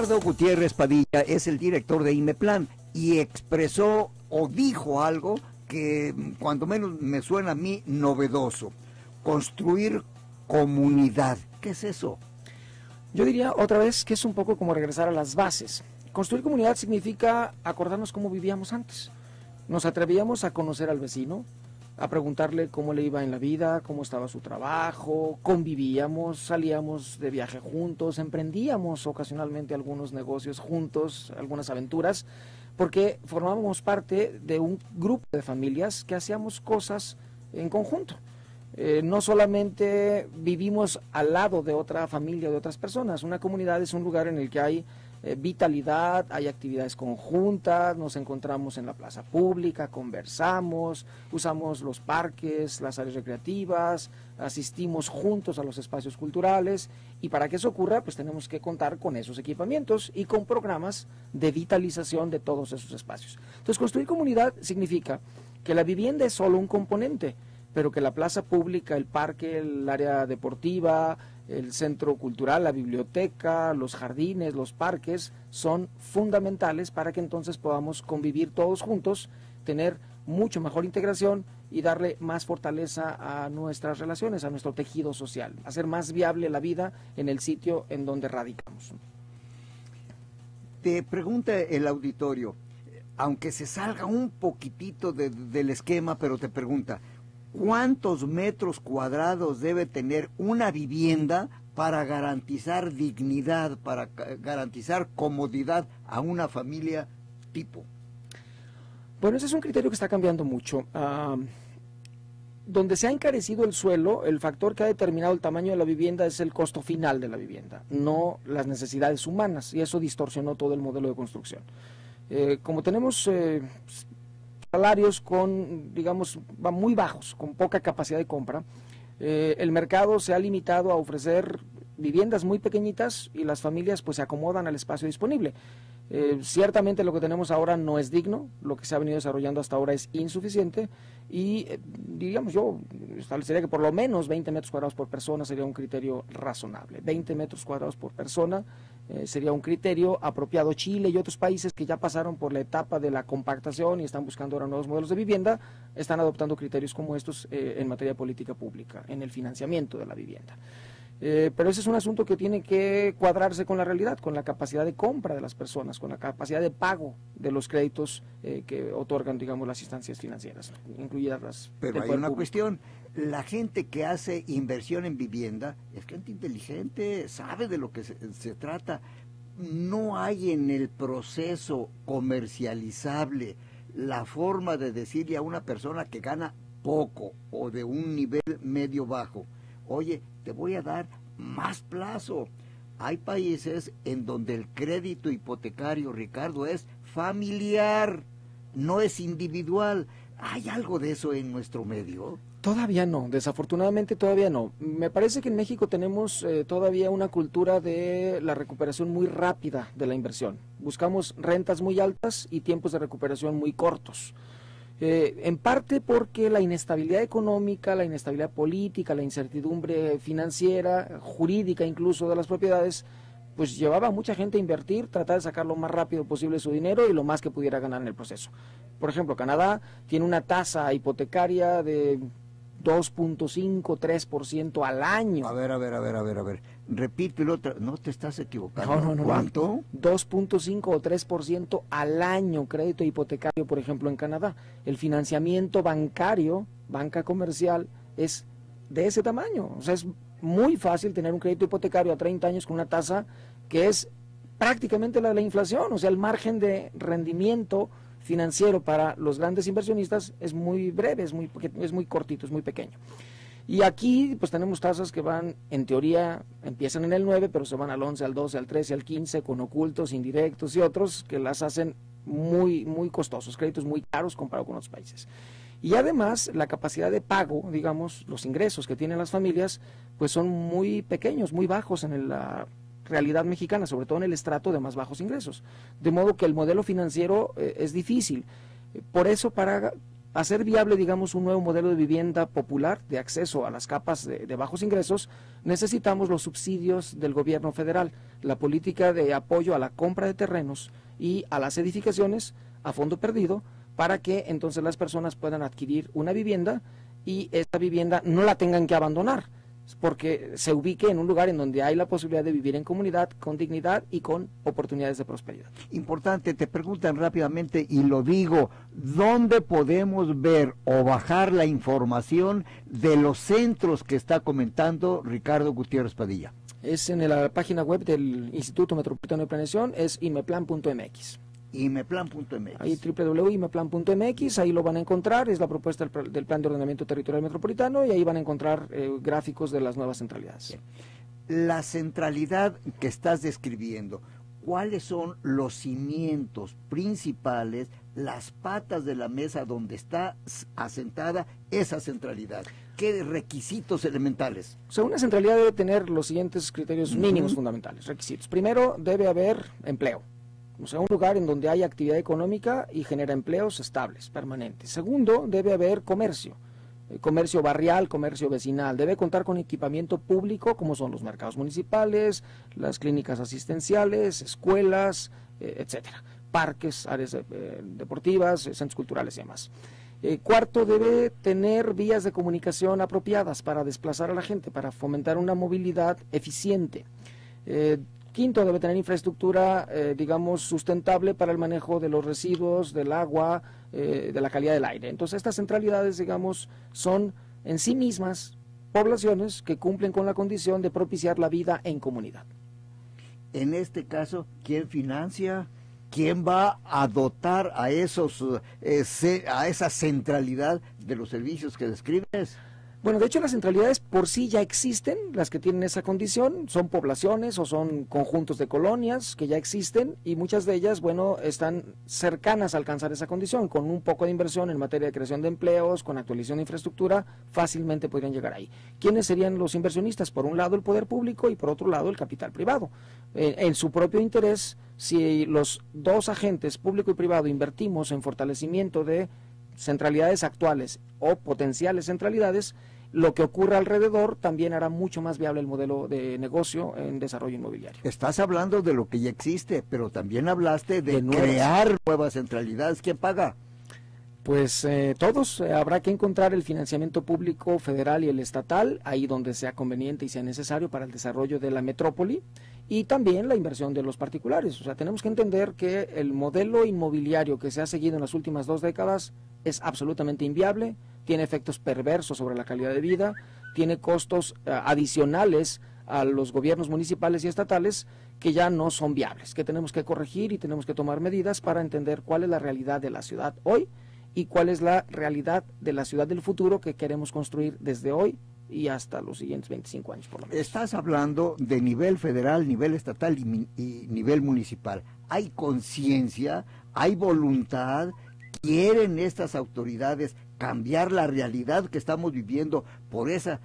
Ricardo Gutiérrez Padilla es el director de Imeplan y expresó o dijo algo que cuando menos me suena a mí novedoso: construir comunidad. ¿Qué es eso? Yo diría otra vez que es un poco como regresar a las bases. Construir comunidad significa acordarnos cómo vivíamos antes. Nos atrevíamos a conocer al vecino, a preguntarle cómo le iba en la vida, cómo estaba su trabajo, convivíamos, salíamos de viaje juntos, emprendíamos ocasionalmente algunos negocios juntos, algunas aventuras, porque formábamos parte de un grupo de familias que hacíamos cosas en conjunto. No solamente vivimos al lado de otra familia o de otras personas. Una comunidad es un lugar en el que hay vitalidad, hay actividades conjuntas, nos encontramos en la plaza pública, conversamos, usamos los parques, las áreas recreativas, asistimos juntos a los espacios culturales, y para que eso ocurra pues tenemos que contar con esos equipamientos y con programas de vitalización de todos esos espacios. Entonces, construir comunidad significa que la vivienda es solo un componente, pero que la plaza pública, el parque, el área deportiva, el centro cultural, la biblioteca, los jardines, los parques, son fundamentales para que entonces podamos convivir todos juntos, tener mucho mejor integración y darle más fortaleza a nuestras relaciones, a nuestro tejido social, hacer más viable la vida en el sitio en donde radicamos. Te pregunta el auditorio, aunque se salga un poquitito del esquema, pero te pregunta: ¿cuántos metros cuadrados debe tener una vivienda para garantizar dignidad, para garantizar comodidad a una familia tipo? Bueno, ese es un criterio que está cambiando mucho. Donde se ha encarecido el suelo, el factor que ha determinado el tamaño de la vivienda es el costo final de la vivienda, no las necesidades humanas, y eso distorsionó todo el modelo de construcción. Como tenemos salarios con, digamos, muy bajos, con poca capacidad de compra, el mercado se ha limitado a ofrecer viviendas muy pequeñitas y las familias pues se acomodan al espacio disponible. Ciertamente lo que tenemos ahora no es digno, lo que se ha venido desarrollando hasta ahora es insuficiente, y digamos, yo establecería que por lo menos 20 metros cuadrados por persona sería un criterio razonable. 20 metros cuadrados por persona sería un criterio apropiado. Chile y otros países que ya pasaron por la etapa de la compactación y están buscando ahora nuevos modelos de vivienda, están adoptando criterios como estos en materia de política pública, en el financiamiento de la vivienda. Pero ese es un asunto que tiene que cuadrarse con la realidad, con la capacidad de compra de las personas, con la capacidad de pago de los créditos que otorgan, digamos, las instancias financieras, incluidas las... Pero hay una cuestión: la gente que hace inversión en vivienda es gente inteligente, sabe de lo que se trata. No hay en el proceso comercializable la forma de decirle a una persona que gana poco o de un nivel medio bajo: oye, te voy a dar más plazo. Hay países en donde el crédito hipotecario, Ricardo, es familiar, no es individual. ¿Hay algo de eso en nuestro medio? Todavía no, desafortunadamente todavía no. Me parece que en México tenemos todavía una cultura de la recuperación muy rápida de la inversión. Buscamos rentas muy altas y tiempos de recuperación muy cortos. En parte porque la inestabilidad económica, la inestabilidad política, la incertidumbre financiera, jurídica incluso, de las propiedades, pues llevaba a mucha gente a invertir, tratar de sacar lo más rápido posible su dinero y lo más que pudiera ganar en el proceso. Por ejemplo, Canadá tiene una tasa hipotecaria de 2.5-3% al año. A ver. Repítelo, no te estás equivocando. No. ¿Cuánto? 2.5 o 3% al año crédito hipotecario, por ejemplo, en Canadá. El financiamiento bancario, banca comercial, es de ese tamaño. O sea, es muy fácil tener un crédito hipotecario a 30 años con una tasa que es prácticamente la de la inflación. O sea, el margen de rendimiento financiero para los grandes inversionistas es muy breve, es muy cortito, es muy pequeño. Y aquí pues tenemos tasas que van, en teoría, empiezan en el 9, pero se van al 11, al 12, al 13, al 15, con ocultos, indirectos y otros que las hacen muy costosos, créditos muy caros comparado con otros países. Y además la capacidad de pago, digamos, los ingresos que tienen las familias, pues son muy pequeños, muy bajos en la realidad mexicana, sobre todo en el estrato de más bajos ingresos. De modo que el modelo financiero es difícil. Por eso, para hacer viable, digamos, un nuevo modelo de vivienda popular de acceso a las capas de bajos ingresos, necesitamos los subsidios del gobierno federal, la política de apoyo a la compra de terrenos y a las edificaciones a fondo perdido, para que entonces las personas puedan adquirir una vivienda y esta vivienda no la tengan que abandonar, porque se ubique en un lugar en donde hay la posibilidad de vivir en comunidad, con dignidad y con oportunidades de prosperidad. Importante, te preguntan rápidamente y lo digo, ¿dónde podemos ver o bajar la información de los centros que está comentando Ricardo Gutiérrez Padilla? Es en la página web del Instituto Metropolitano de Planeación, es imeplan.mx. Imeplan.mx. Ahí www.imeplan.mx, ahí lo van a encontrar, es la propuesta del Plan de Ordenamiento Territorial Metropolitano y ahí van a encontrar gráficos de las nuevas centralidades. Bien. La centralidad que estás describiendo, ¿cuáles son los cimientos principales, las patas de la mesa donde está asentada esa centralidad? ¿Qué requisitos elementales? O sea, una centralidad debe tener los siguientes criterios mínimos fundamentales, requisitos. Primero, debe haber empleo. O sea, un lugar en donde hay actividad económica y genera empleos estables, permanentes. Segundo, debe haber comercio, comercio barrial, comercio vecinal. Debe contar con equipamiento público, como son los mercados municipales, las clínicas asistenciales, escuelas, etcétera. Parques, áreas deportivas, centros culturales y demás. Cuarto, debe tener vías de comunicación apropiadas para desplazar a la gente, para fomentar una movilidad eficiente. Quinto, debe tener infraestructura, digamos, sustentable para el manejo de los residuos, del agua, de la calidad del aire. Entonces, estas centralidades, digamos, son en sí mismas poblaciones que cumplen con la condición de propiciar la vida en comunidad. En este caso, ¿quién financia? ¿Quién va a dotar a esa centralidad de los servicios que describes? Bueno, de hecho las centralidades por sí ya existen, las que tienen esa condición, son poblaciones o son conjuntos de colonias que ya existen y muchas de ellas, bueno, están cercanas a alcanzar esa condición, con un poco de inversión en materia de creación de empleos, con actualización de infraestructura, fácilmente podrían llegar ahí. ¿Quiénes serían los inversionistas? Por un lado el poder público y por otro lado el capital privado. En su propio interés, si los dos agentes, público y privado, invertimos en fortalecimiento de centralidades actuales o potenciales centralidades, lo que ocurra alrededor también hará mucho más viable el modelo de negocio en desarrollo inmobiliario. Estás hablando de lo que ya existe, pero también hablaste de crear nuevas centralidades. ¿Quién paga? Pues todos, habrá que encontrar el financiamiento público federal y el estatal, ahí donde sea conveniente y sea necesario para el desarrollo de la metrópoli, y también la inversión de los particulares. O sea, tenemos que entender que el modelo inmobiliario que se ha seguido en las últimas 2 décadas es absolutamente inviable, tiene efectos perversos sobre la calidad de vida, tiene costos adicionales a los gobiernos municipales y estatales que ya no son viables, que tenemos que corregir y tenemos que tomar medidas para entender cuál es la realidad de la ciudad hoy y cuál es la realidad de la ciudad del futuro que queremos construir desde hoy y hasta los siguientes 25 años por lo menos. Estás hablando de nivel federal, nivel estatal y nivel municipal. ¿Hay conciencia? ¿Hay voluntad? ¿Quieren estas autoridades cambiar la realidad que estamos viviendo por esa,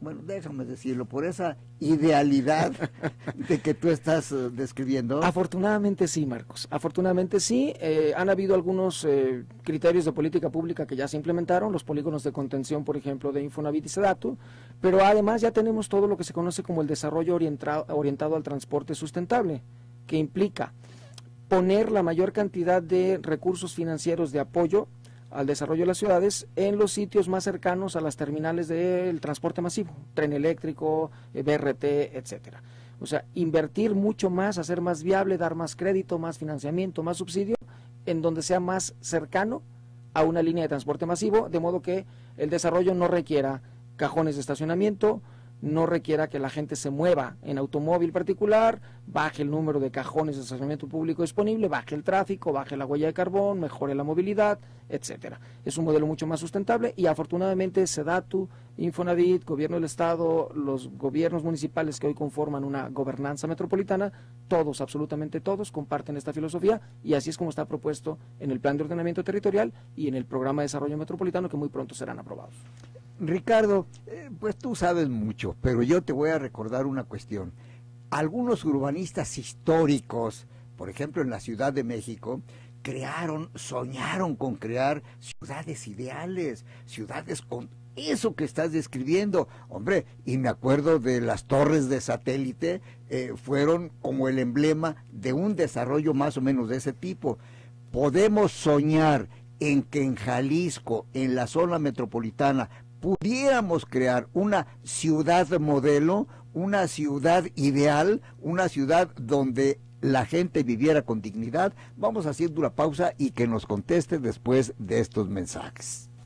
bueno, déjame decirlo, por esa idealidad de que tú estás describiendo? Afortunadamente sí, Marcos, afortunadamente sí. Han habido algunos criterios de política pública que ya se implementaron, los polígonos de contención, por ejemplo, de Infonavit y Sedatu, pero además ya tenemos todo lo que se conoce como el desarrollo orientado al transporte sustentable, que implica poner la mayor cantidad de recursos financieros de apoyo al desarrollo de las ciudades en los sitios más cercanos a las terminales del transporte masivo, tren eléctrico, BRT, etcétera. O sea, invertir mucho más, hacer más viable, dar más crédito, más financiamiento, más subsidio, en donde sea más cercano a una línea de transporte masivo, de modo que el desarrollo no requiera cajones de estacionamiento, no requiera que la gente se mueva en automóvil particular, baje el número de cajones de estacionamiento público disponible, baje el tráfico, baje la huella de carbón, mejore la movilidad, etcétera. Es un modelo mucho más sustentable y afortunadamente Sedatu, Infonavit, Gobierno del Estado, los gobiernos municipales que hoy conforman una gobernanza metropolitana, todos, absolutamente todos, comparten esta filosofía y así es como está propuesto en el Plan de Ordenamiento Territorial y en el Programa de Desarrollo Metropolitano que muy pronto serán aprobados. Ricardo, pues tú sabes mucho, pero yo te voy a recordar una cuestión. Algunos urbanistas históricos, por ejemplo en la Ciudad de México, crearon, soñaron con crear ciudades ideales, ciudades con eso que estás describiendo, hombre. Y me acuerdo de las torres de satélite, fueron como el emblema de un desarrollo más o menos de ese tipo. Podemos soñar en que en Jalisco, en la zona metropolitana, pudiéramos crear una ciudad modelo, una ciudad ideal, una ciudad donde la gente viviera con dignidad. Vamos haciendo una pausa y que nos conteste después de estos mensajes.